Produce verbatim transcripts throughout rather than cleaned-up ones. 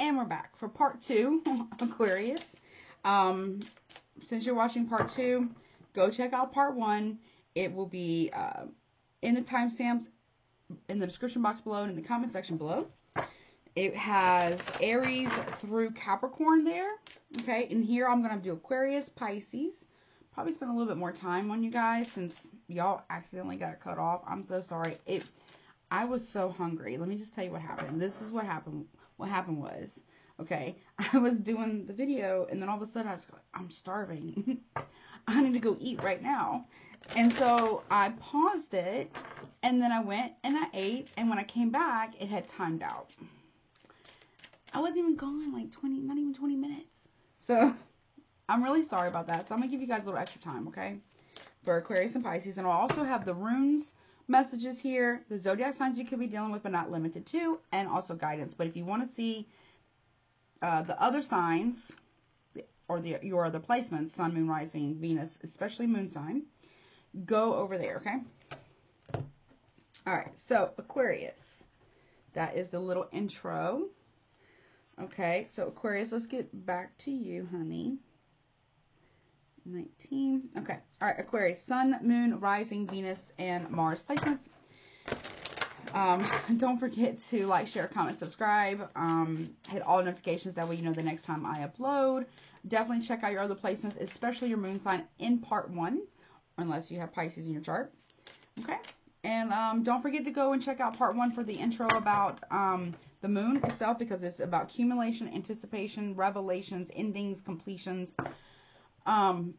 And we're back for part two, Aquarius. Um, since you're watching part two, go check out part one. It will be uh, in the timestamps in the description box below and in the comment section below. It has Aries through Capricorn there. Okay, and here I'm going to do Aquarius, Pisces. Probably spend a little bit more time on you guys since y'all accidentally got cut off. I'm so sorry. It, I was so hungry. Let me just tell you what happened. This is what happened. What happened was, okay, I was doing the video, and then all of a sudden I was like, I'm starving. I need to go eat right now. And so I paused it, and then I went and I ate, and when I came back, it had timed out. I wasn't even gone like twenty, not even twenty minutes. So I'm really sorry about that. So I'm going to give you guys a little extra time, okay, for Aquarius and Pisces. And I'll also have the runes messages here, the zodiac signs you could be dealing with but not limited to, and also guidance. But if you want to see uh, the other signs or the your other placements, sun, moon, rising, Venus, especially moon sign, go over there, okay? All right, so Aquarius. That is the little intro. Okay, so Aquarius, let's get back to you, honey. nineteen. Okay. All right. Aquarius, sun, moon, rising, Venus, and Mars placements. Um, don't forget to like, share, comment, subscribe. Um, hit all notifications. That way you know the next time I upload. Definitely check out your other placements, especially your moon sign in part one, unless you have Pisces in your chart. Okay. And um, don't forget to go and check out part one for the intro about um, the moon itself, because it's about accumulation, anticipation, revelations, endings, completions. Um,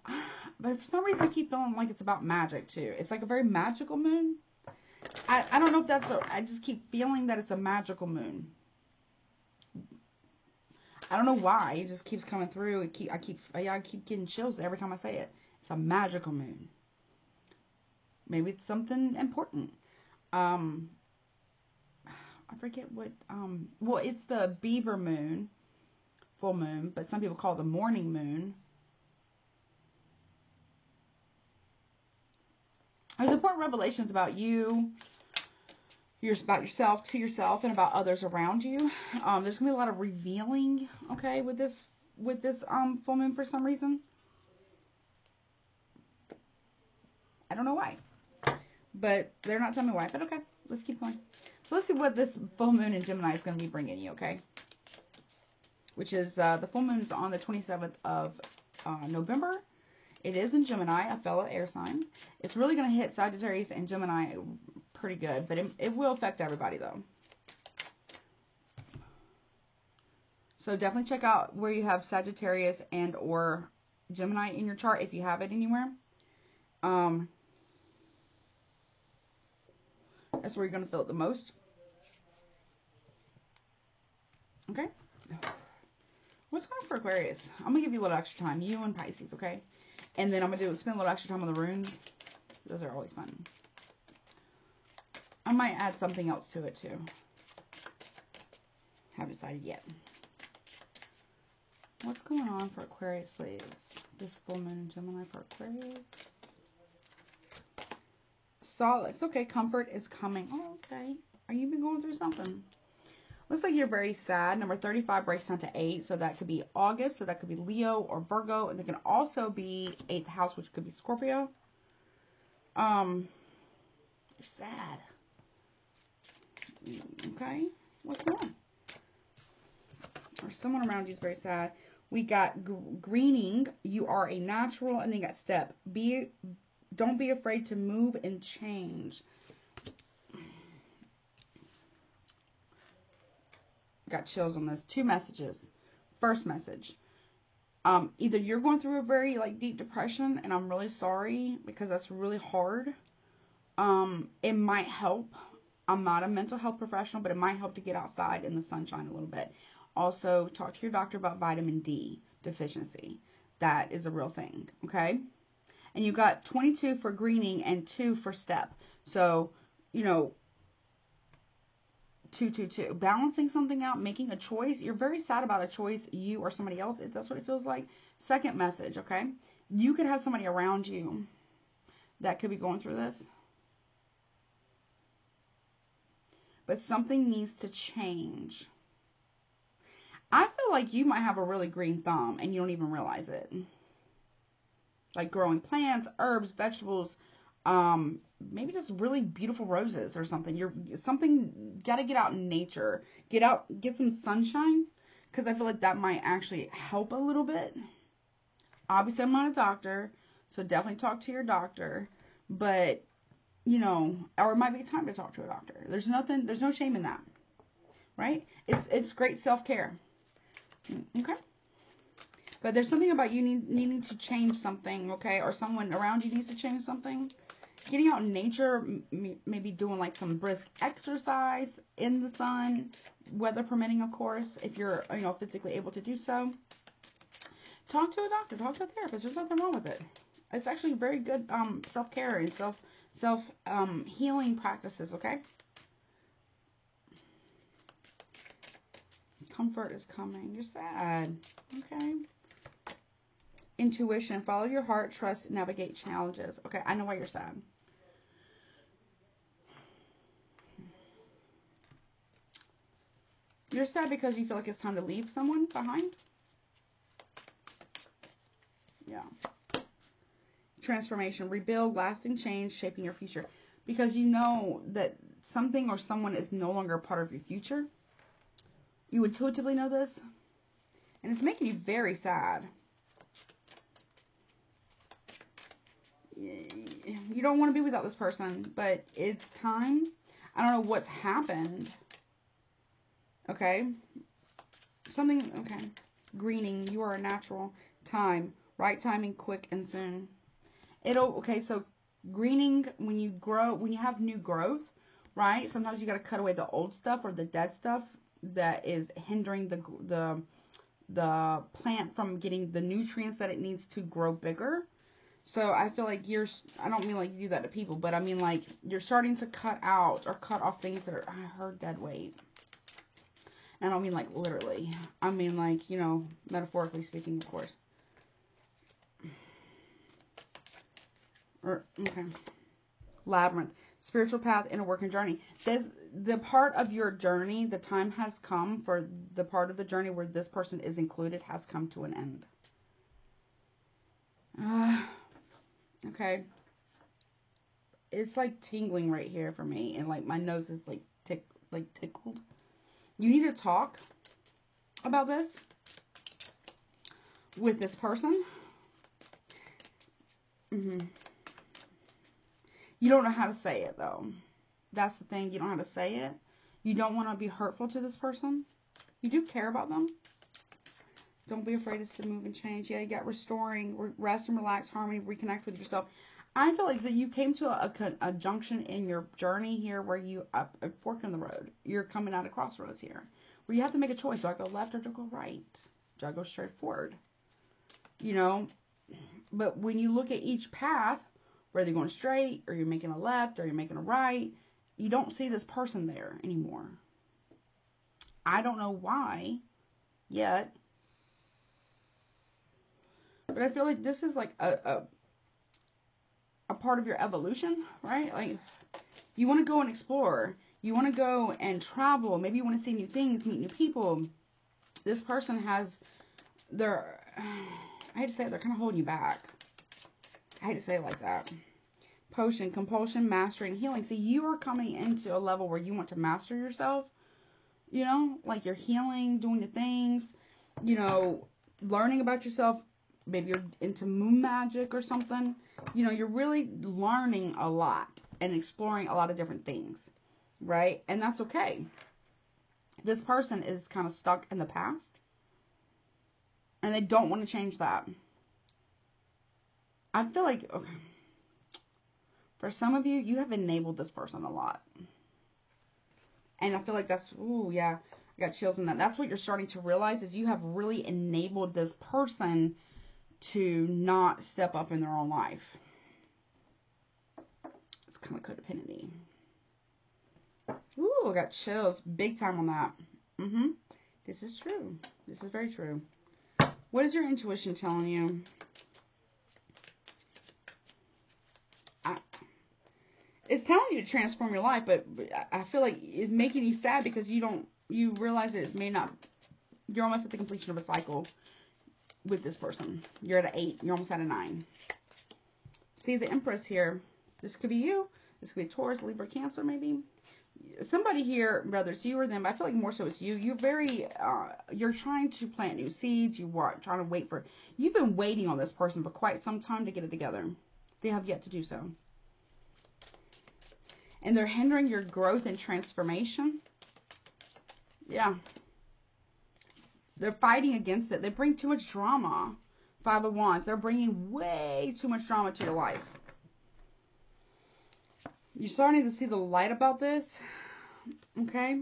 but for some reason I keep feeling like it's about magic too. It's like a very magical moon. I, I don't know if that's a, I just keep feeling that it's a magical moon. I don't know why. It just keeps coming through. It keep, I keep, yeah, I keep getting chills every time I say it. It's a magical moon. Maybe it's something important. Um, I forget what, um, well, it's the beaver moon, full moon, but some people call it the morning moon. There's important revelations about you, your, about yourself, to yourself, and about others around you. Um, there's going to be a lot of revealing, okay, with this with this um, full moon for some reason. I don't know why, but they're not telling me why, but okay, let's keep going. So let's see what this full moon in Gemini is going to be bringing you, okay, which is uh, the full moon is on the twenty-seventh of uh, November. It is in Gemini, a fellow air sign. It's really going to hit Sagittarius and Gemini pretty good, but it, it will affect everybody, though. So definitely check out where you have Sagittarius and or Gemini in your chart, if you have it anywhere. Um, that's where you're going to feel it the most. Okay. What's going on for Aquarius? I'm going to give you a little extra time, you and Pisces, okay? And then I'm going to do, spend a little extra time on the runes. Those are always fun. I might add something else to it, too. Haven't decided yet. What's going on for Aquarius, please? This full moon in Gemini for Aquarius. Solace. Okay, comfort is coming. Oh, okay. Are you been going through something? Looks like you're very sad. Number thirty-five breaks down to eight, so that could be August, so that could be Leo or Virgo, and there can also be eighth house, which could be Scorpio. Um, you're sad. Okay, what's going on? Or someone around you is very sad. We got greening. You are a natural, and then you got step. Be, don't be afraid to move and change. Got chills on this. Two messages. First message, um, either you're going through a very like deep depression, and I'm really sorry because that's really hard. Um, it might help. I'm not a mental health professional, but it might help to get outside in the sunshine a little bit. Also, talk to your doctor about vitamin D deficiency. That is a real thing, okay? And you got twenty-two for greening and two for step. So, you know, Two, two, two. Balancing something out, making a choice. You're very sad about a choice, you or somebody else, if that's what it feels like. Second message, okay? You could have somebody around you that could be going through this. But something needs to change. like you might have a really green thumb and you don't even realize it. Like growing plants, herbs, vegetables, um, maybe just really beautiful roses or something. You're something got to get out in nature, get out, get some sunshine, because I feel like that might actually help a little bit. Obviously, I'm not a doctor, so definitely talk to your doctor. But you know, or it might be time to talk to a doctor. There's nothing, there's no shame in that, right? It's it's great self-care. Okay. But there's something about you need, needing to change something, okay? Or someone around you needs to change something. Getting out in nature, m maybe doing like some brisk exercise in the sun, weather permitting, of course, if you're, you know, physically able to do so. Talk to a doctor, talk to a therapist. There's nothing wrong with it. It's actually very good um, self-care and self self um, healing practices, okay? Comfort is coming. You're sad, okay? Intuition, follow your heart, trust, navigate challenges. Okay, I know why you're sad. You're sad because you feel like it's time to leave someone behind. Yeah. Transformation, rebuild, lasting change, shaping your future. Because you know that something or someone is no longer a part of your future. You intuitively know this. And it's making you very sad. You don't want to be without this person, but it's time. I don't know what's happened. Okay. Something, okay. Greening, you are a natural. Time, right timing, quick and soon. It'll, okay, so greening, when you grow, when you have new growth, right? Sometimes you got to cut away the old stuff or the dead stuff that is hindering the, the, the plant from getting the nutrients that it needs to grow bigger. So I feel like you're, I don't mean like you do that to people, but I mean like you're starting to cut out or cut off things that are, I heard dead weight. And I don't mean like literally. I mean like, you know, metaphorically speaking, of course. Or, okay. Labyrinth, spiritual path, inner work and journey. This, the part of your journey, the time has come for the part of the journey where this person is included has come to an end. Uh, okay. It's like tingling right here for me, and like my nose is like tick, like tickled. You need to talk about this with this person. Mm-hmm. You don't know how to say it, though. That's the thing. You don't know how to say it. You don't want to be hurtful to this person. You do care about them. Don't be afraid to move and change. Yeah, you got restoring, rest and relax, harmony, reconnect with yourself. I feel like that you came to a, a, a junction in your journey here where you a fork in the road. You're coming out of crossroads here where you have to make a choice. Do I go left or do I go right? Do I go straight forward? You know, but when you look at each path, whether you're going straight or you're making a left or you're making a right, you don't see this person there anymore. I don't know why yet. But I feel like this is like a, a a part of your evolution, right? Like you want to go and explore. You want to go and travel. Maybe you want to see new things, meet new people. This person has their, I hate to say it, they're kind of holding you back. I hate to say it like that. Potion, compulsion, mastering, healing. See, you are coming into a level where you want to master yourself. You know, like you're healing, doing the things, you know, learning about yourself. Maybe you're into moon magic or something. You know, you're really learning a lot and exploring a lot of different things, right? And that's okay. This person is kind of stuck in the past, and they don't want to change that. I feel like, okay, for some of you, you have enabled this person a lot. And I feel like that's, ooh, yeah, I got chills in that. That's what you're starting to realize is you have really enabled this person to not step up in their own life. It's kind of codependency. Ooh, I got chills big time on that. Mm-hmm. This is true. This is very true. What is your intuition telling you? I, it's telling you to transform your life, but I feel like it's making you sad because you don't, you realize that it may not You're almost at the completion of a cycle with this person. You're at an eight. You're almost at a nine. See the Empress here. This could be you. This could be Taurus, Libra, Cancer, maybe. Somebody here, whether it's you or them, I feel like more so it's you. You're very, uh, you're trying to plant new seeds. You are trying to wait for, you've been waiting on this person for quite some time to get it together. They have yet to do so. And they're hindering your growth and transformation. Yeah. They're fighting against it. They bring too much drama. Five of Wands. They're bringing way too much drama to your life. You're starting to see the light about this, okay?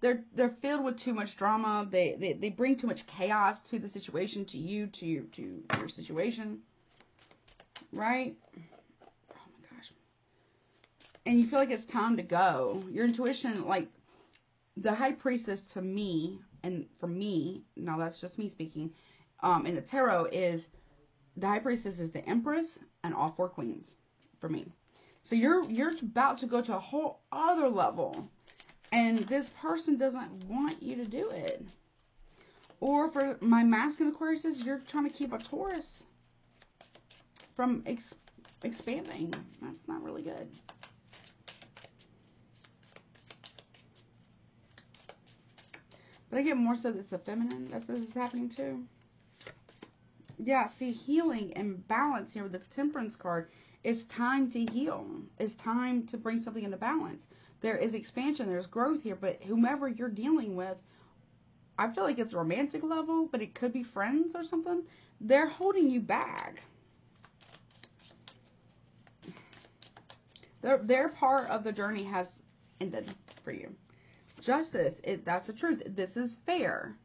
They're they're filled with too much drama. They they they bring too much chaos to the situation, to you, to your to your situation, right? Oh my gosh! And you feel like it's time to go. Your intuition, like the High Priestess, to me, and for me, now that's just me speaking. Um, in the tarot is. The High Priestess is the Empress and all four queens for me. So you're you're about to go to a whole other level, and this person doesn't want you to do it. Or for my masculine Aquariuses, you're trying to keep a Taurus from ex expanding. That's not really good. But I get more so that it's a feminine. That's what this is happening too. Yeah, see, healing and balance here with the Temperance card. It's time to heal. It's time to bring something into balance. There is expansion. There's growth here. But whomever you're dealing with, I feel like it's a romantic level, but it could be friends or something. They're holding you back. Their, their part of the journey has ended for you. Justice, it, that's the truth. This is fair.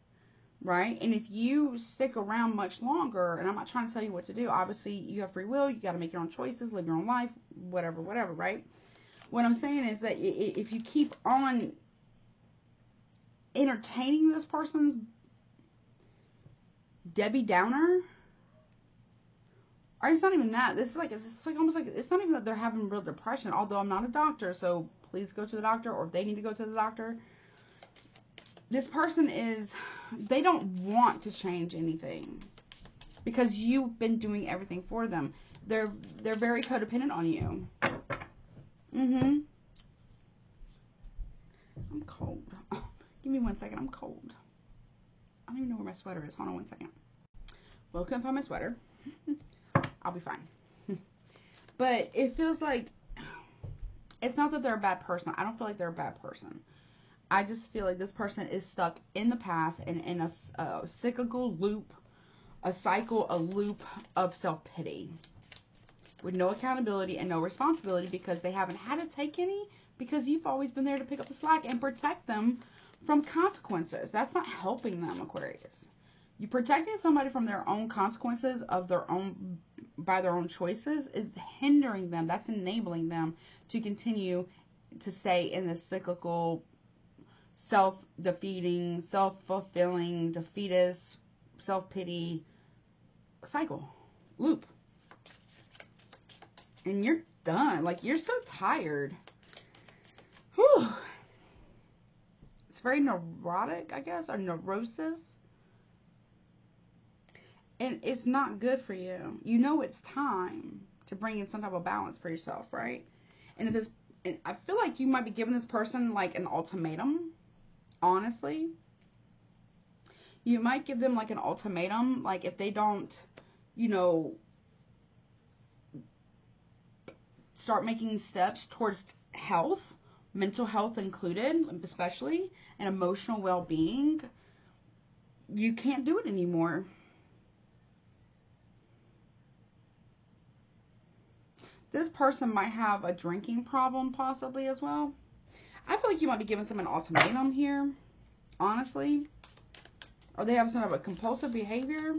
Right? And if you stick around much longer, and I'm not trying to tell you what to do, obviously you have free will, you got to make your own choices, live your own life, whatever, whatever, right? What I'm saying is that if you keep on entertaining this person's Debbie Downer, or it's not even that, this is like, it's like almost like, it's not even that they're having real depression, although I'm not a doctor, so please go to the doctor, or if they need to go to the doctor. This person is, they don't want to change anything because you've been doing everything for them. They're they're very codependent on you. Mm-hmm. I'm cold. Oh, give me one second. I'm cold. I don't even know where my sweater is. Hold on one second. Well, I couldn't find my sweater. I'll be fine. But it feels like, it's not that they're a bad person. I don't feel like they're a bad person. I just feel like this person is stuck in the past and in a, a cyclical loop, a cycle, a loop of self-pity with no accountability and no responsibility because they haven't had to take any because you've always been there to pick up the slack and protect them from consequences. That's not helping them, Aquarius. You protecting somebody from their own consequences of their own, by their own choices is hindering them. That's enabling them to continue to stay in this cyclical self-defeating, self-fulfilling, defeatist, self-pity cycle, loop. And you're done. Like, you're so tired. Whew. It's very neurotic, I guess, or neurosis. And it's not good for you. You know it's time to bring in some type of balance for yourself, right? And if this, and I feel like you might be giving this person, like, an ultimatum. Honestly, you might give them like an ultimatum, like if they don't, you know, start making steps towards health, mental health included, especially, and emotional well-being, you can't do it anymore. This person might have a drinking problem possibly as well. I feel like you might be giving some an ultimatum here, honestly. Or they have some of a compulsive behavior.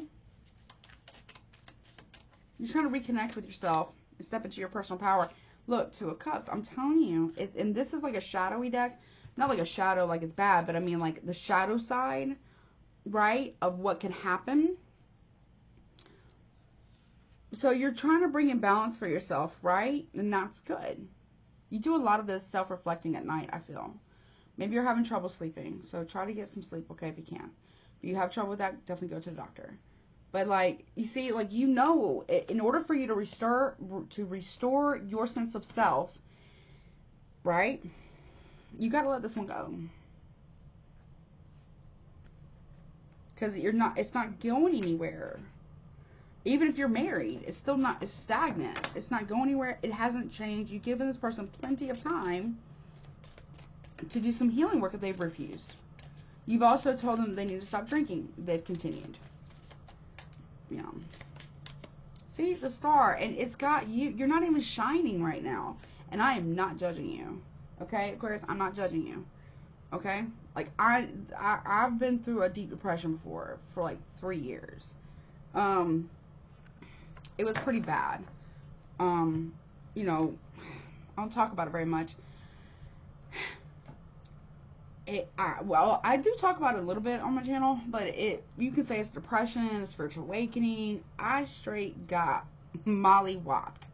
You're trying to reconnect with yourself and step into your personal power. Look, Two of Cups, I'm telling you. It, and this is like a shadowy deck. Not like a shadow, like it's bad, but I mean like the shadow side, right, of what can happen. So you're trying to bring in balance for yourself, right? And that's good. You do a lot of this self-reflecting at night, I feel. Maybe you're having trouble sleeping, so try to get some sleep, okay, if you can. If you have trouble with that, definitely go to the doctor. But, like, you see, like, you know, in order for you to restore, to restore your sense of self, right, you got to let this one go. Because you're not, it's not going anywhere. Even if you're married, it's still not, it's stagnant. It's not going anywhere. It hasn't changed. You've given this person plenty of time to do some healing work if they've refused. You've also told them they need to stop drinking. They've continued. Yeah. See, the star, and it's got you, you're not even shining right now, and I am not judging you, okay, Aquarius? I'm not judging you, okay? Like, I, I, I've been through a deep depression before, for like three years, um, it was pretty bad, um, you know, I don't talk about it very much, It, I, well, I do talk about it a little bit on my channel, but it you can say it's depression, it's spiritual awakening. I straight got molly-whopped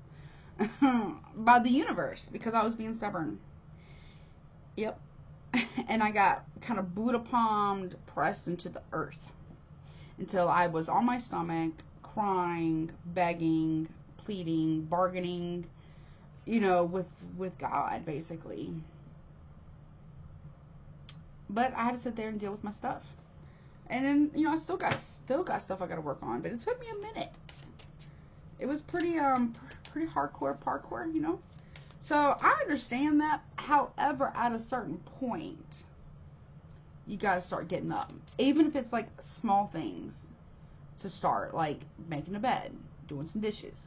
by the universe because I was being stubborn. Yep. And I got kind of Buddha-palmed, pressed into the earth until I was on my stomach, crying, begging, pleading, bargaining, you know, with, with God, basically. But I had to sit there and deal with my stuff. And then, you know, I still got still got stuff I got to work on. But it took me a minute. It was pretty, um, pretty hardcore parkour, you know. So, I understand that. However, at a certain point, you got to start getting up. Even if it's, like, small things to start. Like, making a bed. Doing some dishes.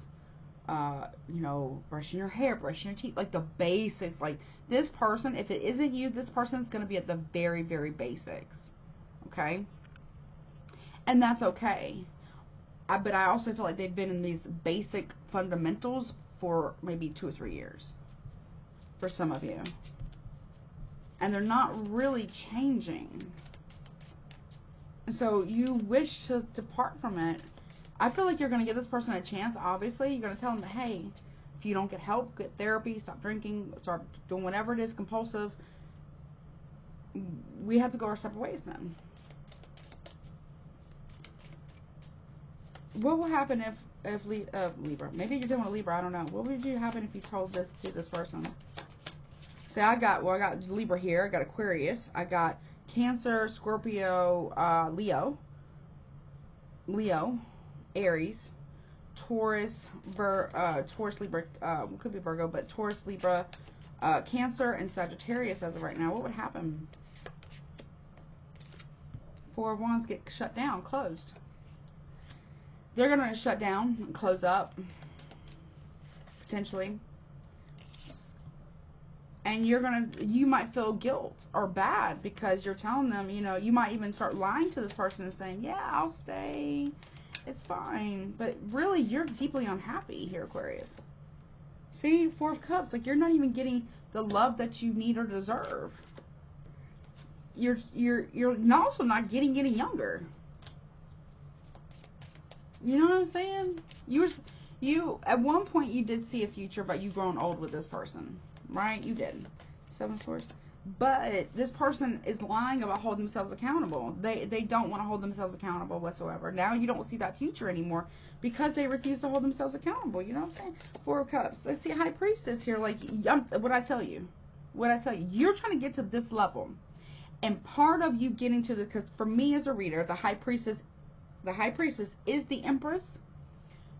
Uh, you know, brushing your hair, brushing your teeth, like the basics. Like this person, if it isn't you, this person's going to be at the very, very basics, okay? And that's okay. I, but I also feel like they've been in these basic fundamentals for maybe two or three years, for some of you, and they're not really changing. So you wish to depart from it. I feel like you're going to give this person a chance, obviously. You're going to tell them, hey, if you don't get help, get therapy, stop drinking, start doing whatever it is, compulsive. We have to go our separate ways then. What will happen if, if uh, Libra, maybe you're doing a Libra, I don't know. What would you happen if you told this to this person? Say, I got, well, I got Libra here, I got Aquarius, I got Cancer, Scorpio, uh, Leo, Leo. Aries, Taurus, Vir, uh, Taurus, Libra, uh, could be Virgo, but Taurus, Libra, uh, Cancer, and Sagittarius as of right now. What would happen? Four of Wands get shut down, closed. They're going to shut down and close up, potentially. And you're going to, you might feel guilt or bad because you're telling them, you know, you might even start lying to this person and saying, yeah, I'll stay. It's fine, but really, you're deeply unhappy here, Aquarius. See, Four of Cups, like you're not even getting the love that you need or deserve. You're you're you're not also not getting any younger. You know what I'm saying? You were, you at one point you did see a future, but you've grown old with this person, right? You did. Seven Swords. But this person is lying about holding themselves accountable. They they don't want to hold themselves accountable whatsoever. Now you don't see that future anymore because they refuse to hold themselves accountable. You know what I'm saying? Four of Cups. Let's see High Priestess here. Like, what I tell you, what I tell you, you're trying to get to this level, and part of you getting to the, because for me as a reader, the High Priestess, the High Priestess is the Empress.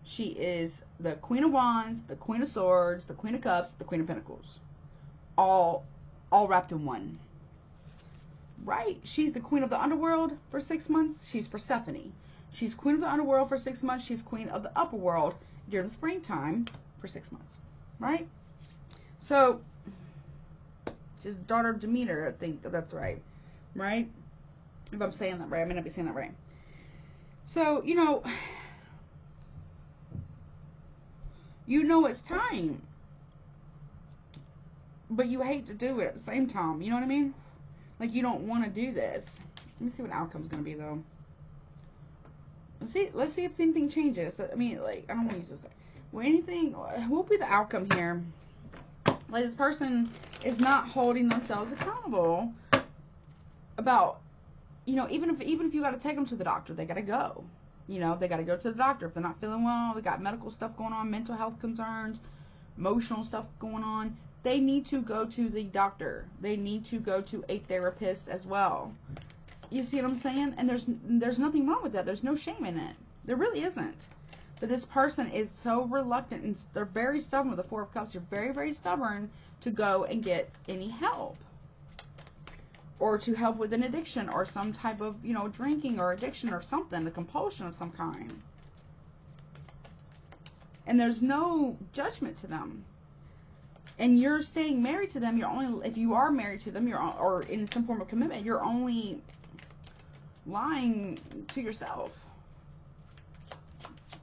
She is the Queen of Wands, the Queen of Swords, the Queen of Cups, the Queen of Pentacles, all. all wrapped in one, right? She's the queen of the underworld for six months. She's Persephone. She's queen of the underworld for six months. She's queen of the upper world during the springtime for six months, right? So she's daughter of Demeter, I think that's right, right? If I'm saying that right, I may not be saying that right. So, you know, you know it's time, but you hate to do it at the same time. You know what I mean? Like, you don't want to do this. Let me see what outcome's going to be, though. Let's see, let's see if anything changes. I mean, like, I don't want to use this. Well, anything, what will be the outcome here? Like, this person is not holding themselves accountable about, you know, even if even if you got to take them to the doctor, they got to go. You know, they got to go to the doctor if they're not feeling well. We got medical stuff going on, mental health concerns, emotional stuff going on. They need to go to the doctor. They need to go to a therapist as well. You see what I'm saying? And there's there's nothing wrong with that. There's no shame in it. There really isn't. But this person is so reluctant, and they're very stubborn with the Four of Cups. You're very, very stubborn to go and get any help, or to help with an addiction or some type of, you know, drinking or addiction or something, a compulsion of some kind. And there's no judgment to them. And you're staying married to them. You're only, if you are married to them, you're or in some form of commitment, you're only lying to yourself.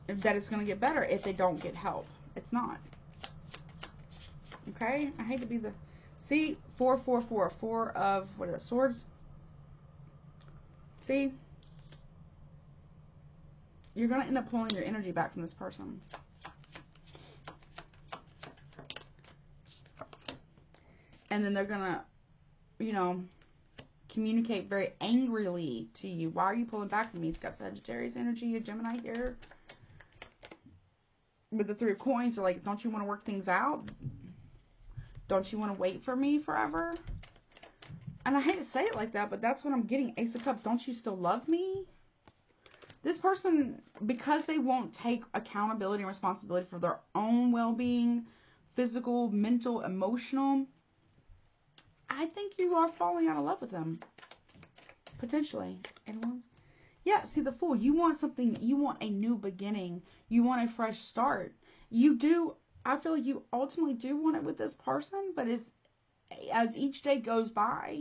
If that is going to get better if they don't get help. It's not. Okay? I hate to be the... See? Four, four, four. Four of... What are the swords? See? You're going to end up pulling your energy back from this person. And then they're going to, you know, communicate very angrily to you. Why are you pulling back from me? It's got Sagittarius energy, a Gemini here. With the Three of Coins, are like, don't you want to work things out? Don't you want to wait for me forever? And I hate to say it like that, but that's what I'm getting. Ace of Cups, don't you still love me? This person, because they won't take accountability and responsibility for their own well-being, physical, mental, emotional, I think you are falling out of love with them. Potentially. Anyone's? Yeah, see the Fool. You want something, you want a new beginning. You want a fresh start. You do, I feel like you ultimately do want it with this person, but as, as each day goes by,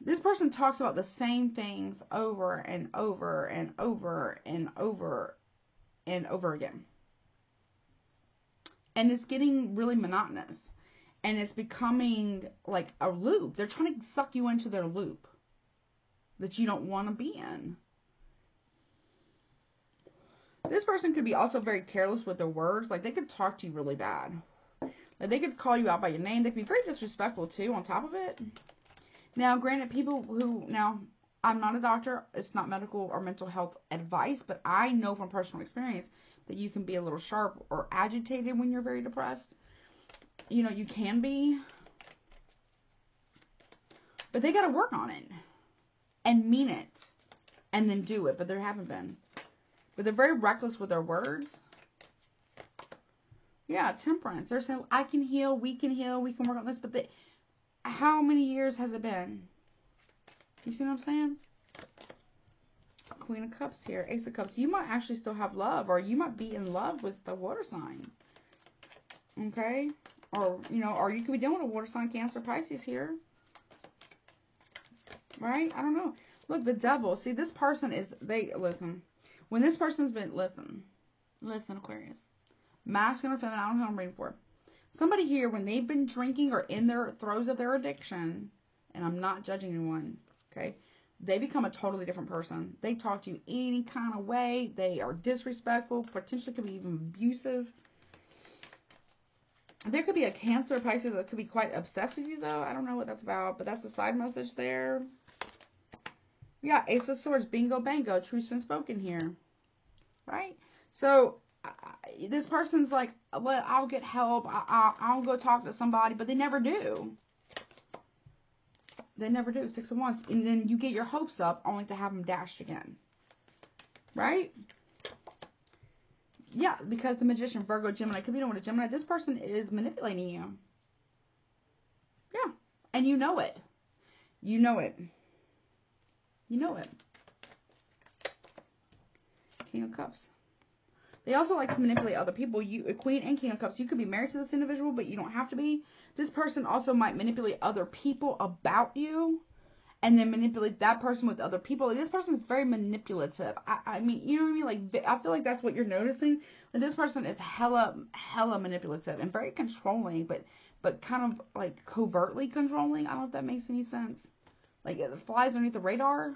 this person talks about the same things over and over and over and over and over again. And it's getting really monotonous. And it's becoming like a loop. They're trying to suck you into their loop that you don't want to be in. This person could be also very careless with their words. Like, they could talk to you really bad. Like, they could call you out by your name. They could be very disrespectful, too, on top of it. Now, granted, people who... Now, I'm not a doctor. It's not medical or mental health advice. But I know from personal experience that you can be a little sharp or agitated when you're very depressed. You know, you can be. But they got to work on it. And mean it. And then do it. But there haven't been. But they're very reckless with their words. Yeah, temperance. They're saying, I can heal. We can heal. We can work on this. But they, how many years has it been? You see what I'm saying? Queen of Cups here. Ace of Cups. You might actually still have love. Or you might be in love with the water sign. Okay? Or, you know, or you could be dealing with a water sign, Cancer, Pisces here. Right? I don't know. Look, the Devil. See, this person is, they, listen, when this person's been, listen, listen, Aquarius, masculine or feminine, I don't know who I'm reading for. Somebody here, when they've been drinking or in their throes of their addiction, and I'm not judging anyone, okay, they become a totally different person. They talk to you any kind of way. They are disrespectful, potentially could be even abusive. There could be a Cancer, Pisces that could be quite obsessed with you, though. I don't know what that's about, but that's a side message there. We got Ace of Swords, bingo, bango, truth's been spoken here, right? So uh, this person's like, well, I'll get help. I, I, I'll go talk to somebody, but they never do. They never do. Six of Wands, and then you get your hopes up only to have them dashed again, right? Yeah, because the Magician, Virgo, Gemini, could be doing with a Gemini. This person is manipulating you. Yeah, and you know it. You know it. You know it. King of Cups. They also like to manipulate other people. You, Queen and King of Cups. You could be married to this individual, but you don't have to be. This person also might manipulate other people about you, and then manipulate that person with other people. Like, this person is very manipulative. I, I mean, you know what I mean? Like, I feel like that's what you're noticing. Like, this person is hella, hella manipulative and very controlling, but, but kind of, like, covertly controlling. I don't know if that makes any sense. Like, it flies underneath the radar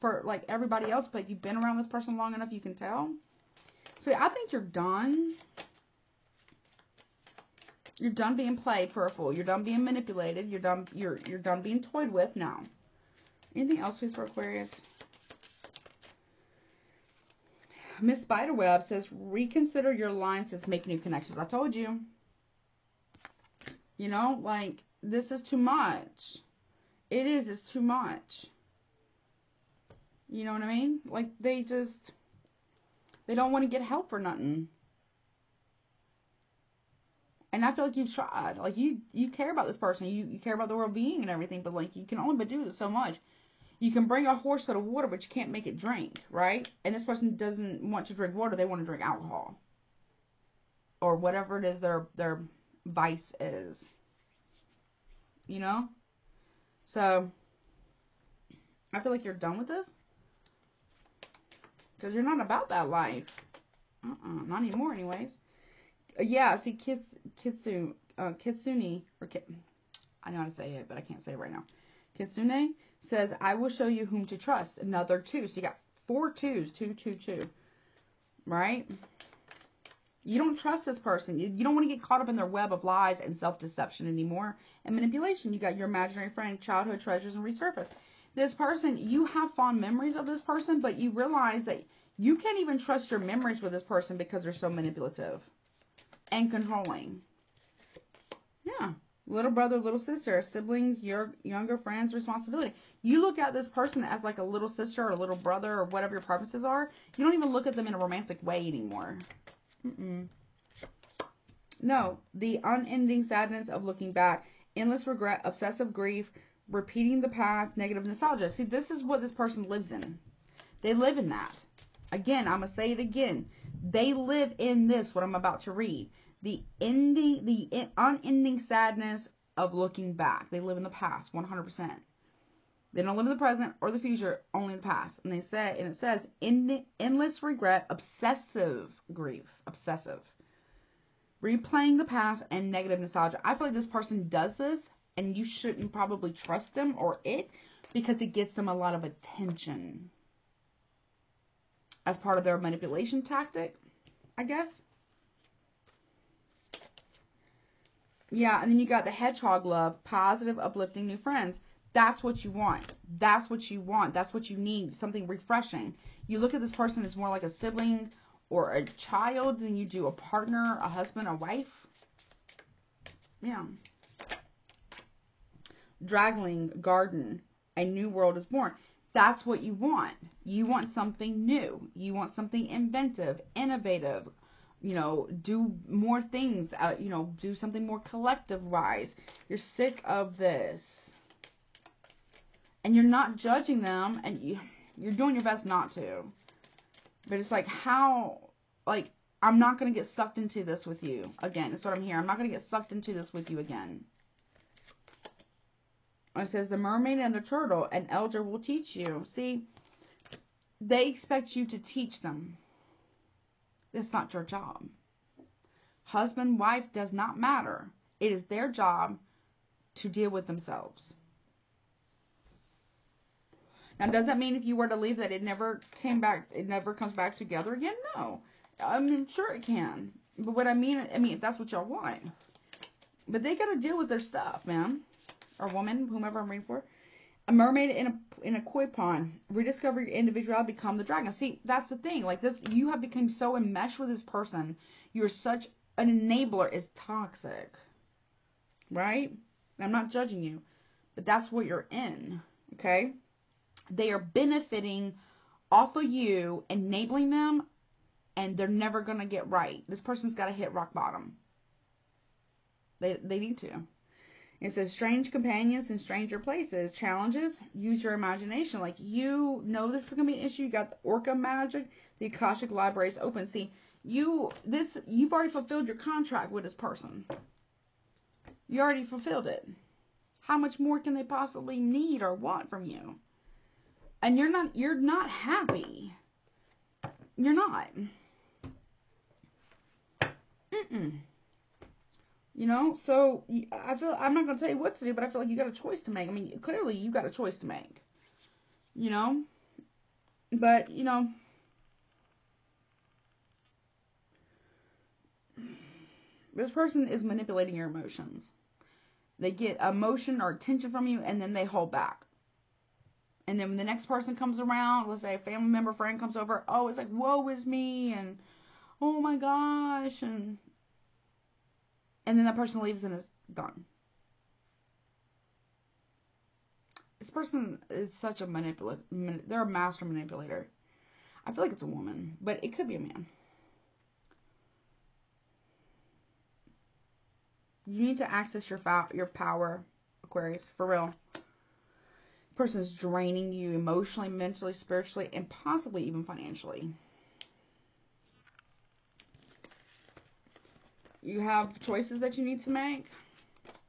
for, like, everybody else. But if you've been around this person long enough, you can tell. So, I think you're done. You're done being played for a fool. You're done being manipulated. You're done. You're you're done being toyed with now. Anything else, please, for Aquarius? Miss Spiderweb says, reconsider your alliances, make new connections. I told you. You know, like, this is too much. It is. It's too much. You know what I mean? Like, they just, they don't want to get help for nothing. And I feel like you've tried. Like, you, you care about this person. You, you care about their well-being and everything. But, like, you can only but do it so much. You can bring a horse to the water, but you can't make it drink, right? And this person doesn't want to drink water. They want to drink alcohol. Or whatever it is their, their vice is. You know? So, I feel like you're done with this. Because you're not about that life. Uh-uh. Not anymore, anyways. Yeah, see, Kits, Kitsu, uh, Kitsune, or Kit, I know how to say it, but I can't say it right now. Kitsune says, I will show you whom to trust. Another two. So you got four twos, two, two, two. Right? You don't trust this person. You, you don't want to get caught up in their web of lies and self-deception anymore and manipulation. You got your imaginary friend, childhood treasures, and resurface. This person, you have fond memories of this person, but you realize that you can't even trust your memories with this person because they're so manipulative. And controlling. Yeah. Little brother, little sister, siblings, your younger friends, responsibility. You look at this person as like a little sister or a little brother or whatever your preferences are. You don't even look at them in a romantic way anymore. Mm-mm. No. The unending sadness of looking back. Endless regret, obsessive grief, repeating the past, negative nostalgia. See, this is what this person lives in. They live in that. Again, I'm going to say it again. They live in this, what I'm about to read. The ending, the unending sadness of looking back. They live in the past, one hundred percent. They don't live in the present or the future, only the past. And they say, and it says, end, endless regret, obsessive grief, obsessive. Replaying the past and negative nostalgia. I feel like this person does this, and you shouldn't probably trust them or it, because it gets them a lot of attention. As part of their manipulation tactic, I guess. Yeah, and then you got the hedgehog love, positive, uplifting new friends. That's what you want. That's what you want. That's what you need, something refreshing. You look at this person as more like a sibling or a child than you do a partner, a husband, a wife. Yeah. Draggling, garden, a new world is born. That's what you want. You want something new. You want something inventive, innovative, you know, do more things, uh, you know, do something more collective-wise. You're sick of this. And you're not judging them, and you, you're doing your best not to. But it's like, how, like, I'm not going to get sucked into this with you again. That's what I'm hearing. I'm not going to get sucked into this with you again. It says, the mermaid and the turtle, an elder will teach you. See, they expect you to teach them. That's not your job. Husband, wife does not matter. It is their job to deal with themselves. Now, does that mean if you were to leave that it never came back, it never comes back together again? No. I'm sure it can. But what I mean, I mean, if that's what y'all want. But they got to deal with their stuff, man. Or woman, whomever I'm reading for. A mermaid in a in a koi pond. Rediscover your individuality, become the dragon. See, that's the thing. Like this, you have become so enmeshed with this person. You're such an enabler. It's toxic, right? And I'm not judging you, but that's what you're in. Okay, they are benefiting off of you, enabling them, and they're never gonna get right. This person's got to hit rock bottom. They they need to. It says, strange companions in stranger places. Challenges, use your imagination. Like, you know this is going to be an issue. You got the Orca magic. The Akashic Library is open. See, you, this, you've already fulfilled your contract with this person. You already fulfilled it. How much more can they possibly need or want from you? And you're not, you're not happy. You're not. Mm-mm. You know, so I feel I'm not going to tell you what to do, but I feel like you got a choice to make. I mean, clearly you got a choice to make, you know, but, you know, This person is manipulating your emotions. They get emotion or attention from you, and then they hold back. And then when the next person comes around, let's say a family member, friend comes over, oh, it's like, woe is me, and oh my gosh, and and then that person leaves and is done. This person is such a manipulator. They're a master manipulator. I feel like it's a woman, but it could be a man. You need to access your fa your power, Aquarius, for real. Person's draining you emotionally, mentally, spiritually, and possibly even financially. You have choices that you need to make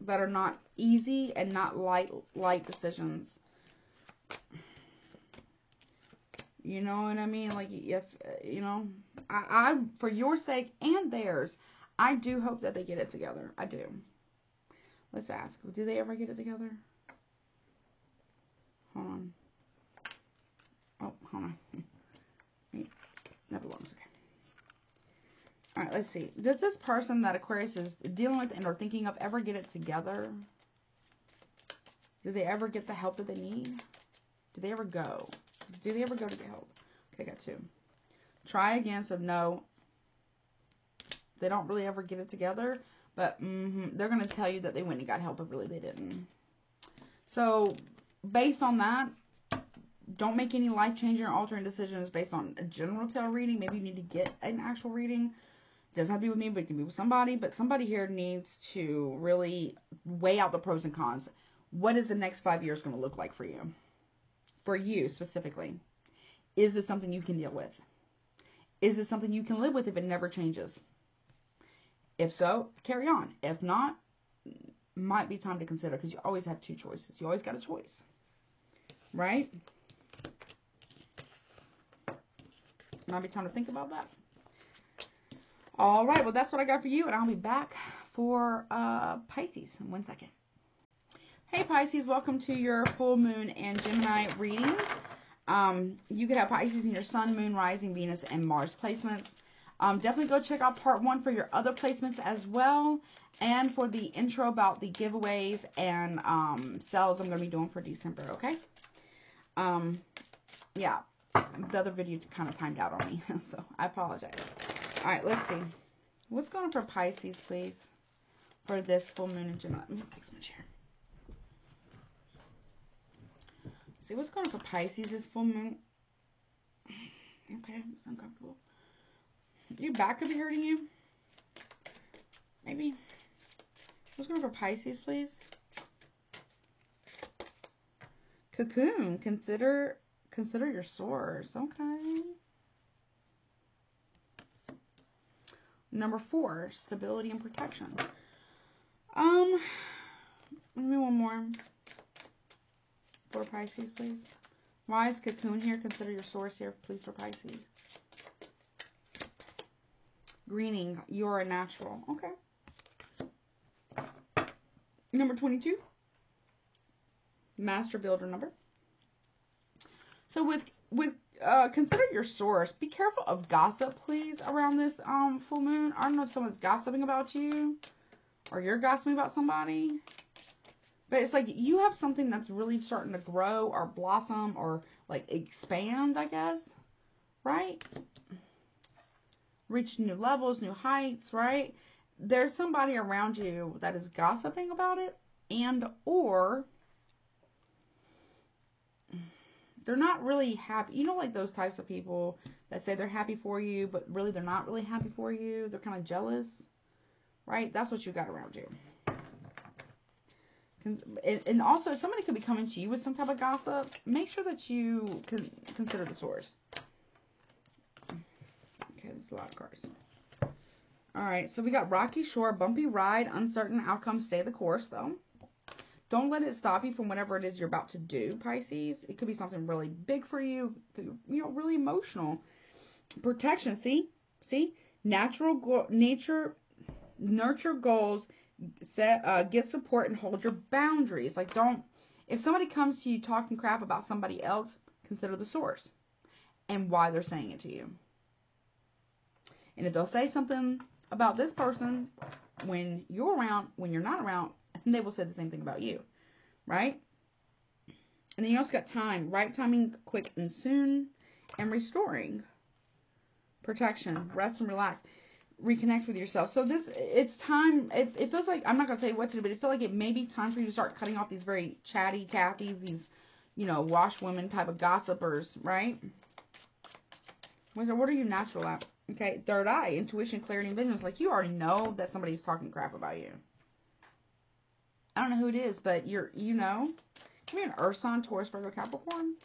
that are not easy and not light light decisions. You know what I mean? Like, if you know, I, I for your sake and theirs, I do hope that they get it together. I do. Let's ask. Do they ever get it together? Hold on. Oh, hold on. That belongs. Okay. All right, let's see. Does this person that Aquarius is dealing with and or thinking of ever get it together? Do they ever get the help that they need? Do they ever go? Do they ever go to get help? Okay, I got two. Try again, so no. They don't really ever get it together, but mm-hmm, they're going to tell you that they went and got help, but really they didn't. So, based on that, don't make any life-changing or altering decisions based on a general tarot reading. Maybe you need to get an actual reading. It doesn't have to be with me, but it can be with somebody. But somebody here needs to really weigh out the pros and cons. What is the next five years going to look like for you? For you, specifically. Is this something you can deal with? Is this something you can live with if it never changes? If so, carry on. If not, might be time to consider, because you always have two choices. You always got a choice, right? Might be time to think about that. All right, well, that's what I got for you, and I'll be back for uh, Pisces in one second. Hey, Pisces, welcome to your full moon and Gemini reading. Um, you could have Pisces in your sun, moon, rising, Venus, and Mars placements. Um, definitely go check out part one for your other placements as well, and for the intro about the giveaways and um, sales I'm going to be doing for December, okay? Um, yeah, the other video kind of timed out on me, so I apologize. All right, let's see. What's going on for Pisces, please, for this full moon in Gemini? Let me fix my chair. Let's see, what's going on for Pisces this full moon? Okay, it's uncomfortable. Your back could be hurting you. Maybe. What's going on for Pisces, please? Cocoon. Consider consider your source. Okay. Number four, stability and protection. Um, give me one more. For Pisces, please. Why is cocoon here? Consider your source here, please, for Pisces. Greening, you're a natural. Okay. Number twenty-two. Master builder number. So with with uh, consider your source. Be careful of gossip, please, around this um full moon. I don't know if someone's gossiping about you or you're gossiping about somebody. But it's like you have something that's really starting to grow or blossom or like expand, I guess. Right? Reach new levels, new heights, right? There's somebody around you that is gossiping about it, and or they're not really happy. You know, like those types of people that say they're happy for you, but really they're not really happy for you. They're kind of jealous, right? That's what you got around you. And also, somebody could be coming to you with some type of gossip. Make sure that you consider the source. Okay, there's a lot of cars. All right, so we got rocky shore, bumpy ride, uncertain outcome. Stay the course, though. Don't let it stop you from whatever it is you're about to do, Pisces. It could be something really big for you, you know, really emotional. Protection, see? See? Natural go nature, nurture goals, set, uh, get support, and hold your boundaries. Like, don't, if somebody comes to you talking crap about somebody else, consider the source and why they're saying it to you. And if they'll say something, about this person when you're around, when you're not around, and they will say the same thing about you, right? And then you also got time, right timing, quick and soon, and restoring, protection, rest and relax, reconnect with yourself. So this, it's time, it, it feels like, I'm not going to tell you what to do, but it feels like it may be time for you to start cutting off these very chatty Cathys, these, you know, washwomen type of gossipers, right? What are you natural at? Okay, third eye, intuition, clarity, and vision. It's like you already know that somebody's talking crap about you. I don't know who it is, but you're, you know. Give me an Earth sign, Taurus, Virgo, Capricorn.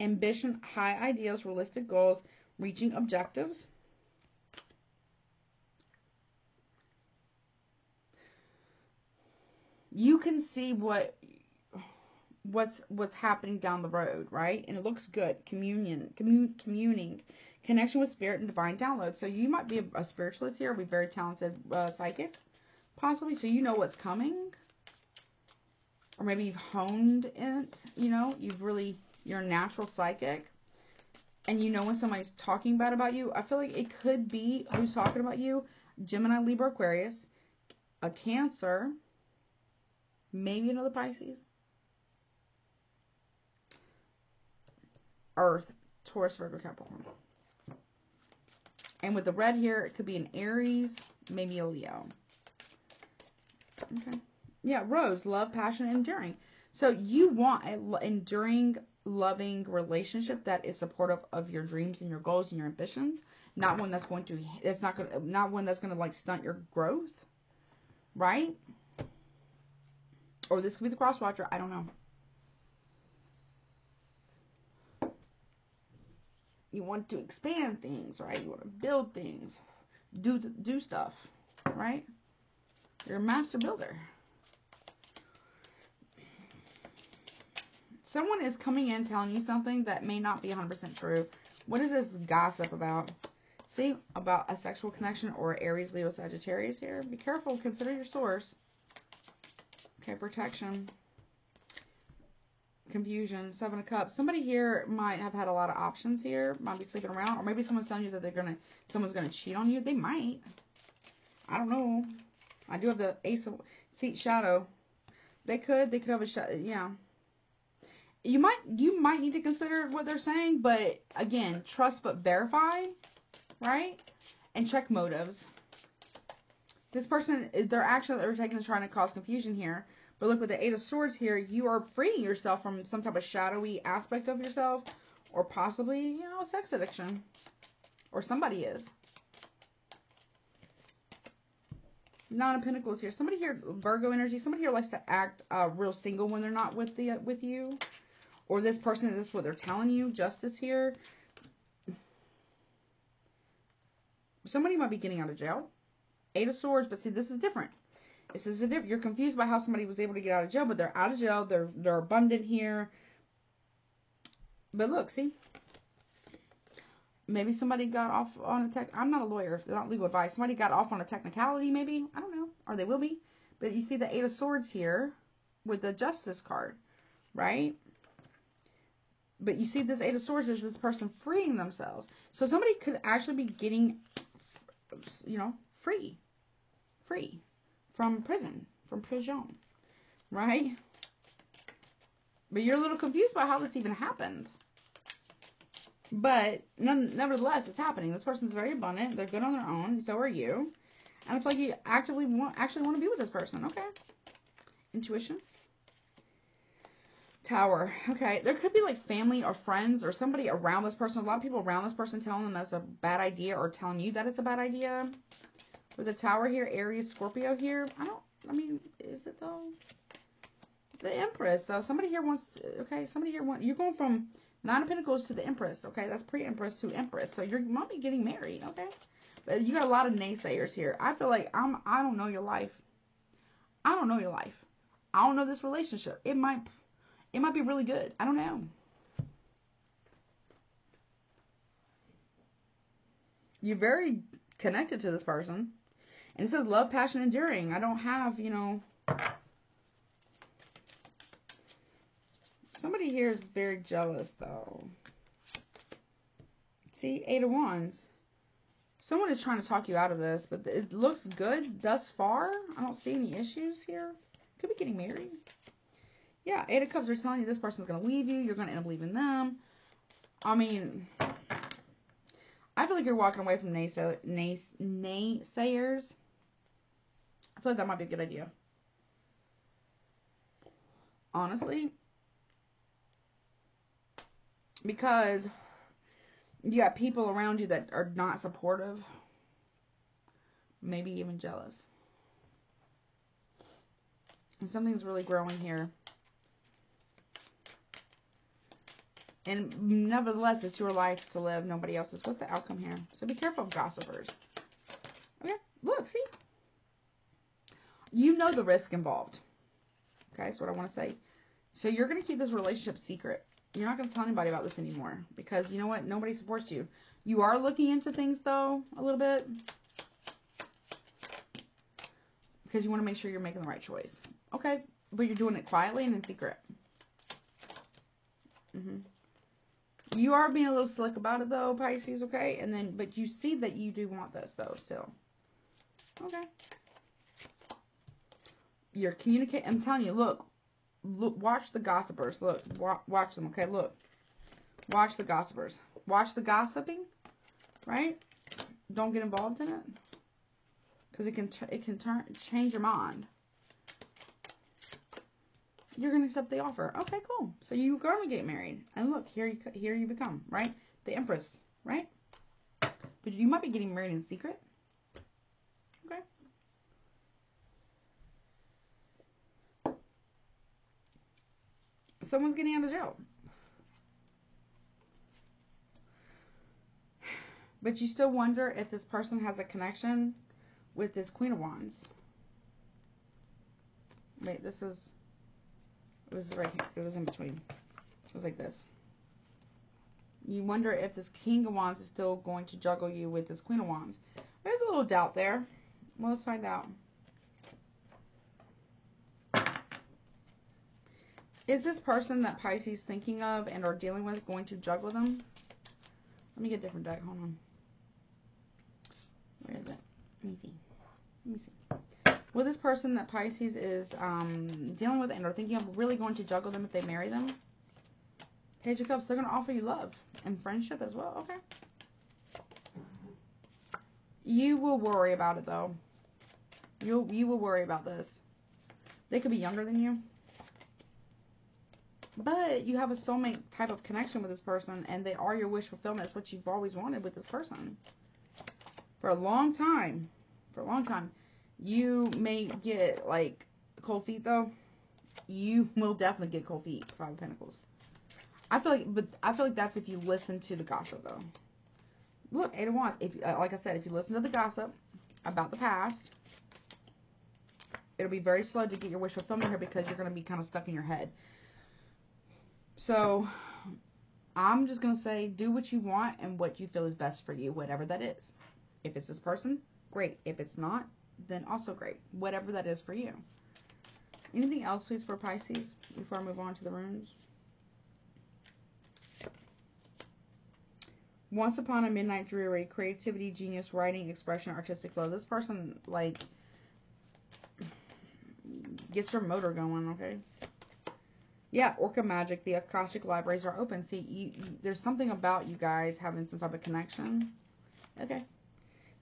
Ambition, high ideals, realistic goals, reaching objectives. You can see what what's what's happening down the road, right? And it looks good. Communion, commun, communing, connection with spirit and divine download. So you might be a, a spiritualist here, or be very talented uh, psychic, possibly. So you know what's coming, or maybe you've honed it. You know, you've really you're a natural psychic, and you know when somebody's talking bad about you. I feel like it could be who's talking about you: Gemini, Libra, Aquarius, a Cancer, maybe another Pisces. Earth, Taurus, Virgo, Capricorn. And with the red here, it could be an Aries, maybe a Leo. Okay. Yeah, Rose, love, passion, enduring. So you want an enduring, loving relationship that is supportive of your dreams and your goals and your ambitions. Not one that's going to, it's not gonna, not one that's going to like stunt your growth, right? Or this could be the cross watcher. I don't know. You want to expand things, right? You want to build things, do do stuff, right? You're a master builder. Someone is coming in telling you something that may not be one hundred percent true. What is this gossip about? See, about a sexual connection or Aries, Leo, Sagittarius here. Be careful. Consider your source. Okay, protection. Confusion, Seven of Cups. Somebody here might have had a lot of options here, might be sleeping around, or maybe someone's telling you that they're gonna, someone's gonna cheat on you. They might. I don't know. I do have the Ace of Seat Shadow. They could. They could have a shot. Yeah. You might. You might need to consider what they're saying, but again, trust but verify, right? And check motives. This person, their actions that they're taking is trying to cause confusion here. But look, with the Eight of Swords here, you are freeing yourself from some type of shadowy aspect of yourself, or possibly, you know, sex addiction. Or somebody is. Nine of Pentacles here. Somebody here, Virgo energy, somebody here likes to act uh, real single when they're not with the uh, with you. Or this person, this is what they're telling you. Justice here. Somebody might be getting out of jail. Eight of Swords, but see, this is different. This is a different. You're confused by how somebody was able to get out of jail, but they're out of jail. They're they're abundant here. But look, see, maybe somebody got off on a tech. I'm not a lawyer. They're not legal advice. Somebody got off on a technicality, maybe. I don't know, or they will be. But you see the Eight of Swords here with the Justice card, right? But you see this Eight of Swords is this person freeing themselves. So somebody could actually be getting, you know, free, free. From prison, from prison, right? But you're a little confused by how this even happened. But none, nevertheless, it's happening. This person's very abundant. They're good on their own. So are you. And I feel like you actively want, actually want to be with this person. Okay. Intuition. Tower. Okay. There could be like family or friends or somebody around this person. A lot of people around this person telling them that's a bad idea or telling you that it's a bad idea. With the Tower here, Aries, Scorpio here. I don't, I mean, is it though? The Empress though. Somebody here wants to, okay, somebody here wants, you're going from Nine of Pentacles to the Empress. Okay, that's pre-Empress to Empress. So you might be getting married, okay? But you got a lot of naysayers here. I feel like I'm, I don't know your life. I don't know your life. I don't know this relationship. It might, it might be really good. I don't know. You're very connected to this person. And it says love, passion, enduring. I don't have, you know. Somebody here is very jealous, though. See, Eight of Wands. Someone is trying to talk you out of this, but it looks good thus far. I don't see any issues here. Could be getting married. Yeah, Eight of Cups are telling you this person's going to leave you. You're going to end up leaving them. I mean, I feel like you're walking away from naysayer, nays, naysayers. I feel like that might be a good idea. Honestly. Because you got people around you that are not supportive. Maybe even jealous. And something's really growing here. And nevertheless, it's your life to live, nobody else's. What's the outcome here? So be careful of gossipers. Okay, look, see? You know the risk involved. Okay, that's what I want to say. So you're going to keep this relationship secret. You're not going to tell anybody about this anymore. Because you know what? Nobody supports you. You are looking into things, though, a little bit. Because you want to make sure you're making the right choice. Okay, but you're doing it quietly and in secret. Mm-hmm. You are being a little slick about it, though, Pisces, okay? And then, but you see that you do want this, though, still. Okay. You're communicating. I'm telling you, look, look, watch the gossipers. Look, wa watch them, okay? Look, watch the gossipers. Watch the gossiping, right? Don't get involved in it. Because it can, it can turn, change your mind. You're going to accept the offer. Okay, cool. So you're going to get married. And look, here you here you become, right? The Empress, right? But you might be getting married in secret. Okay. Someone's getting out of jail. But you still wonder if this person has a connection with this Queen of Wands. Wait, this is... It was right here. It was in between. It was like this. You wonder if this King of Wands is still going to juggle you with this Queen of Wands. There's a little doubt there. Well, let's find out. Is this person that Pisces thinking of and are dealing with going to juggle them? Let me get a different deck. Hold on. Where is it? Let me see. Let me see. Will this person that Pisces is um, dealing with and are thinking of really going to juggle them if they marry them? Page of Cups, they're going to offer you love and friendship as well. Okay. You will worry about it, though. You'll, you will worry about this. They could be younger than you. But you have a soulmate type of connection with this person, and they are your wish fulfillment. It's what you've always wanted with this person. For a long time. For a long time. You may get, like, cold feet, though. You will definitely get cold feet, Five of Pentacles. I feel like, but I feel like that's if you listen to the gossip, though. Look, Eight of Wands. If, uh, like I said, if you listen to the gossip about the past, it'll be very slow to get your wish fulfillment here because you're going to be kind of stuck in your head. So, I'm just going to say, do what you want and what you feel is best for you, whatever that is. If it's this person, great. If it's not, then also great, whatever that is for you. Anything else, please, for Pisces before I move on to the runes? Once upon a midnight dreary, creativity, genius, writing, expression, artistic flow. This person, like, gets your motor going, okay? Yeah, Orca Magic, the Akashic Libraries are open. See, you, you, there's something about you guys having some type of connection. Okay.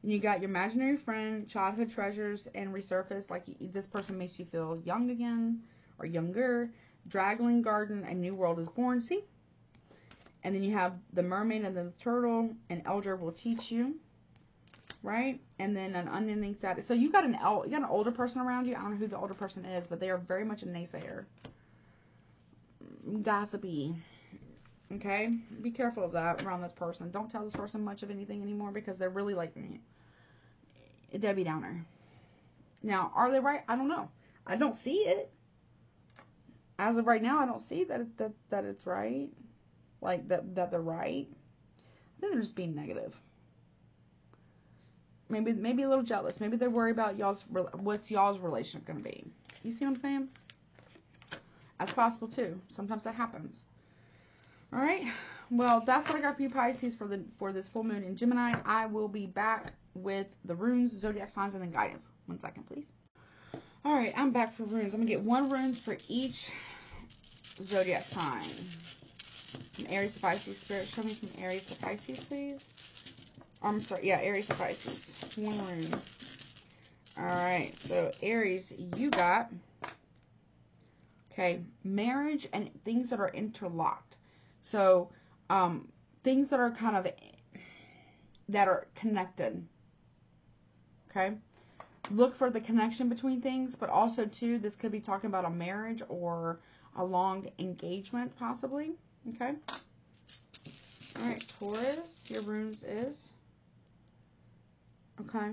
You got your imaginary friend, childhood treasures, and resurface. Like, this person makes you feel young again, or younger. Draggling Garden, a new world is born. See? And then you have the mermaid and the turtle. An elder will teach you. Right? And then an unending sadness. So you got an el you got an older person around you. I don't know who the older person is, but they are very much a naysayer. Gossipy. Okay, be careful of that around this person. Don't tell this person much of anything anymore because they're really like me. Debbie Downer. Now, are they right? I don't know. I don't see it. As of right now, I don't see that it's, that, that it's right. Like, that, that they're right. I think they're just being negative. Maybe, maybe a little jealous. Maybe they worry about y'all's, what's y'all's relationship going to be. You see what I'm saying? That's possible, too. Sometimes that happens. All right, well, that's what I got for you, Pisces, for the for this full moon in Gemini. I will be back with the runes, zodiac signs, and then guidance. One second, please. All right, I'm back for runes. I'm gonna get one runes for each zodiac sign. From Aries to Pisces, Spirit, show me from Aries to Pisces, please. I'm sorry, yeah, Aries to Pisces. One rune. All right, so Aries, you got, okay, marriage and things that are interlocked. So, um, things that are kind of, that are connected, okay? Look for the connection between things, but also, too, this could be talking about a marriage or a long engagement, possibly, okay? All right, Taurus, your runes is, okay,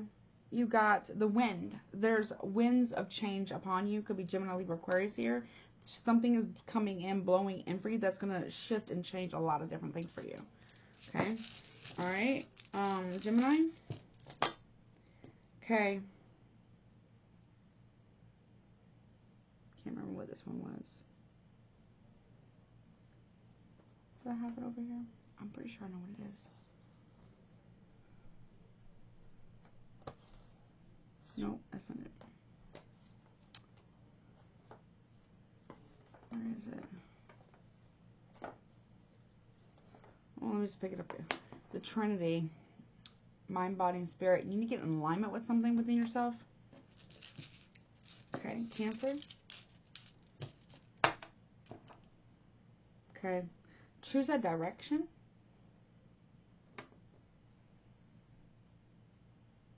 you got the wind. There's winds of change upon you. Could be Gemini, Libra, Aquarius here. Something is coming in, blowing in for you that's going to shift and change a lot of different things for you. Okay? All right. Um, Gemini. Okay. Can't remember what this one was. Did I have it over here? I'm pretty sure I know what it is. No, that's not it. Where is it? Well, let me just pick it up here. The Trinity, mind, body, and spirit. You need to get in alignment with something within yourself. Okay, Cancer. Okay, choose a direction.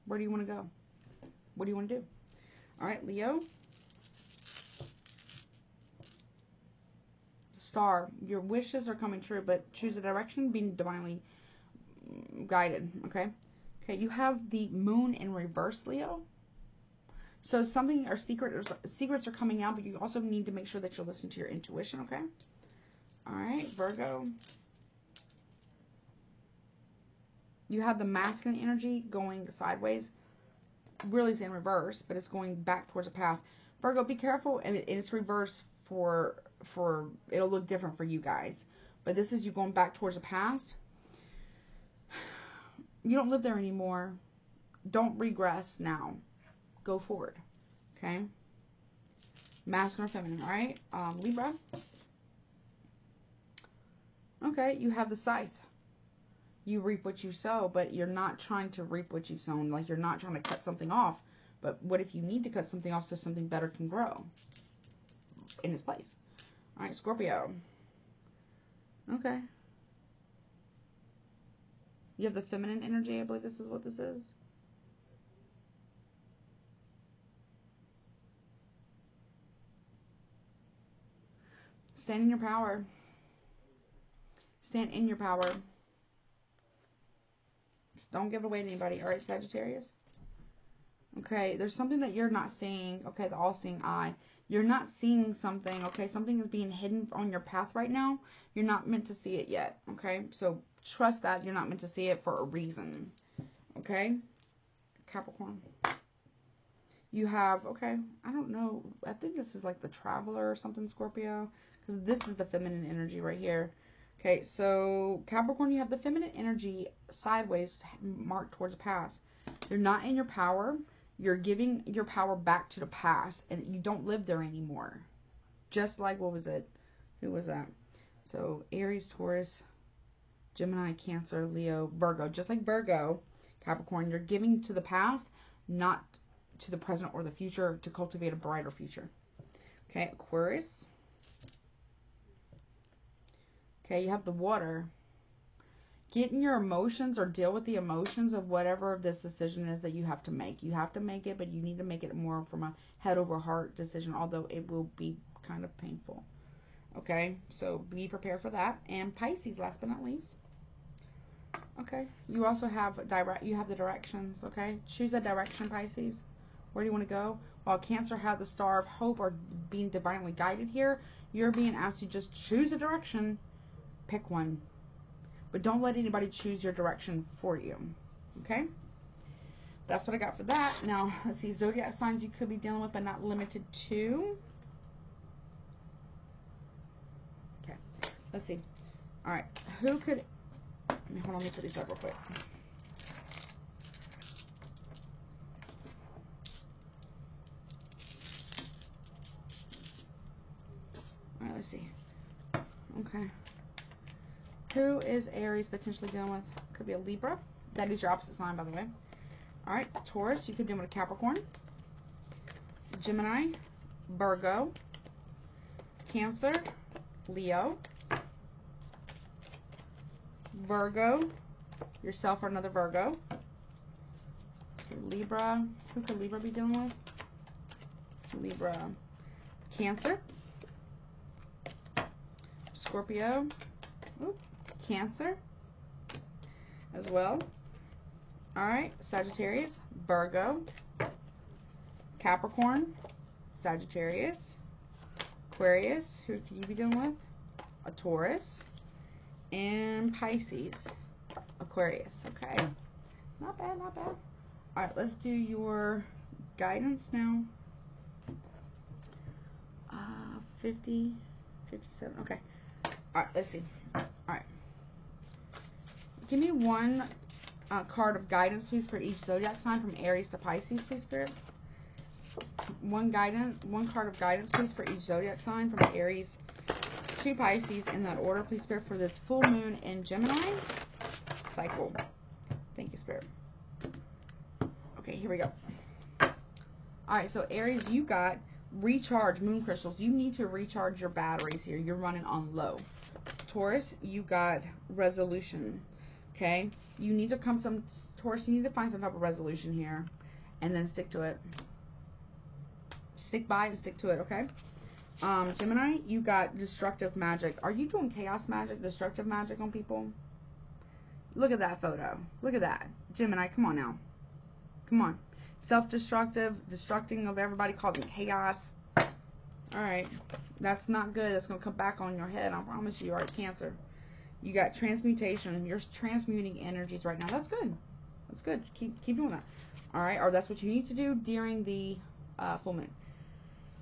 Where do you want to go? What do you want to do? All right, Leo. Star, your wishes are coming true, but choose a direction, being divinely guided, okay? Okay, you have the moon in reverse, Leo. So something or secret or secrets are coming out, but you also need to make sure that you're listening to your intuition, okay? All right, Virgo. You have the masculine energy going sideways. Really is in reverse, but it's going back towards the past. Virgo, be careful, and it's reverse for... for it'll look different for you guys, but this is you going back towards the past. You don't live there anymore. Don't regress now. Go forward. Okay. Masculine or feminine, all right? Um, Libra. Okay, you have the scythe. You reap what you sow, but you're not trying to reap what you've sown. Like you're not trying to cut something off, but what if you need to cut something off so something better can grow in its place? All right, Scorpio. Okay. You have the feminine energy. I believe this is what this is. Stand in your power. Stand in your power. Just don't give it away to anybody. All right, Sagittarius. Okay, there's something that you're not seeing. Okay, the all-seeing eye. You're not seeing something, okay? Something is being hidden on your path right now. You're not meant to see it yet, okay? So trust that you're not meant to see it for a reason, okay? Capricorn. You have, okay, I don't know. I think this is like the Traveler or something, Scorpio, because this is the feminine energy right here. Okay, so Capricorn, you have the feminine energy sideways marked towards the past. You're not in your power. You're giving your power back to the past, and you don't live there anymore. Just like, what was it? Who was that? So, Aries, Taurus, Gemini, Cancer, Leo, Virgo. Just like Virgo, Capricorn, you're giving to the past, not to the present or the future, to cultivate a brighter future. Okay, Aquarius. Okay, you have the water. Get in your emotions or deal with the emotions of whatever this decision is that you have to make. You have to make it, but you need to make it more from a head over heart decision, although it will be kind of painful. Okay, so be prepared for that. And Pisces, last but not least. Okay, you also have direct. You have the directions, okay? Choose a direction, Pisces. Where do you want to go? While Cancer had the star of hope or being divinely guided here, you're being asked to just choose a direction, pick one. But don't let anybody choose your direction for you, okay? That's what I got for that. Now, let's see, zodiac signs you could be dealing with but not limited to. Okay, let's see. All right, who could, hold on, let me put these up real quick. All right, let's see. Okay. Who is Aries potentially dealing with? Could be a Libra. That is your opposite sign, by the way. All right, Taurus, you could be dealing with a Capricorn. Gemini, Virgo, Cancer, Leo, Virgo, yourself or another Virgo. So Libra, who could Libra be dealing with? Libra, Cancer, Scorpio, ooh, Cancer as well. All right, Sagittarius, Virgo, Capricorn, Sagittarius, Aquarius, who can you be dealing with? A Taurus, and Pisces, Aquarius. Okay, not bad, not bad. All right, let's do your guidance now. Uh, fifty, fifty-seven, okay. All right, let's see. All right. Give me one uh, card of guidance, please, for each zodiac sign from Aries to Pisces, please, Spirit. One guidance, one card of guidance, please, for each zodiac sign from Aries to Pisces in that order, please, Spirit, for this full moon in Gemini cycle. Thank you, Spirit. Okay, here we go. All right, so Aries, you got recharge moon crystals. You need to recharge your batteries here. You're running on low. Taurus, you got resolution. Okay, you need to come some Taurus. You need to find some type of resolution here, and then stick to it. Stick by and stick to it. Okay. Um, Gemini, you got destructive magic. Are you doing chaos magic, destructive magic on people? Look at that photo. Look at that, Gemini. Come on now. Come on. Self-destructive, destructing of everybody, causing chaos. All right, that's not good. That's going to come back on your head. I promise you. You are Cancer. You got transmutation. You're transmuting energies right now. That's good. That's good. Keep keep doing that. All right, or that's what you need to do during the uh, full moon.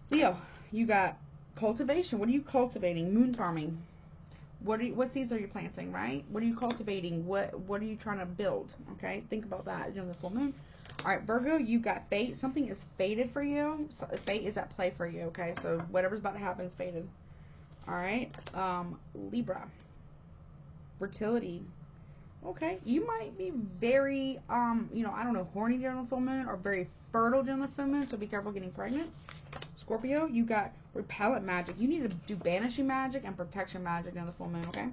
Leo, you got cultivation. What are you cultivating? Moon farming. What are you, what seeds are you planting? Right. What are you cultivating? What what are you trying to build? Okay. Think about that during the full moon. All right, Virgo, you got fate. Something is fated for you. So fate is at play for you, okay? So whatever's about to happen is fated. All right, um, Libra, fertility. Okay, you might be very, um, you know, I don't know, horny during the full moon or very fertile during the full moon, so be careful getting pregnant. Scorpio, you got repellent magic. You need to do banishing magic and protection magic during the full moon, okay?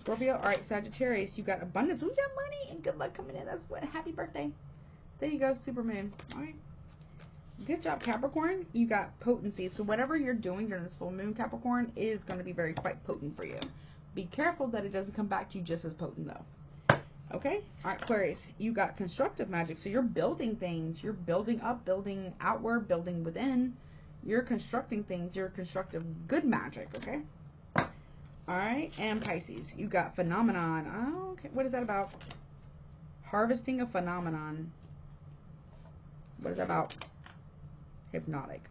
Scorpio, all right, Sagittarius, you got abundance. We got money and good luck coming in. That's what, happy birthday. There you go, Superman. All right. Good job, Capricorn. You got potency. So whatever you're doing during this full moon, Capricorn, is going to be very quite potent for you. Be careful that it doesn't come back to you just as potent, though. Okay? All right, Aquarius, you got constructive magic. So you're building things. You're building up, building outward, building within. You're constructing things. You're constructive good magic, okay? All right, and Pisces, you got phenomenon. Oh, okay. What is that about? Harvesting a phenomenon. What is that about? Hypnotic.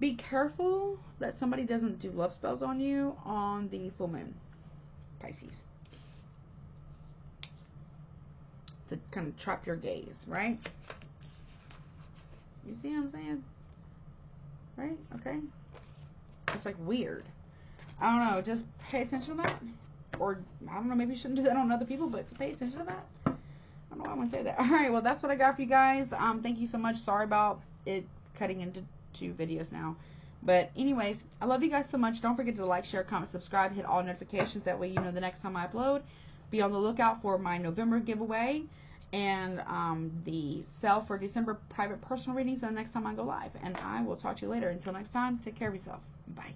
Be careful that somebody doesn't do love spells on you on the full moon, Pisces. To kind of trap your gaze, right? You see what I'm saying? Right? Okay. It's like weird. I don't know. Just pay attention to that. Or, I don't know, maybe you shouldn't do that on other people, but pay attention to that. I don't know why I want to say that. All right, well, that's what I got for you guys. Um, thank you so much. Sorry about it cutting into two videos now. But anyways, I love you guys so much. Don't forget to like, share, comment, subscribe, hit all notifications. That way you know the next time I upload. Be on the lookout for my November giveaway and um, the sale for December private personal readings and the next time I go live. And I will talk to you later. Until next time, take care of yourself. Bye.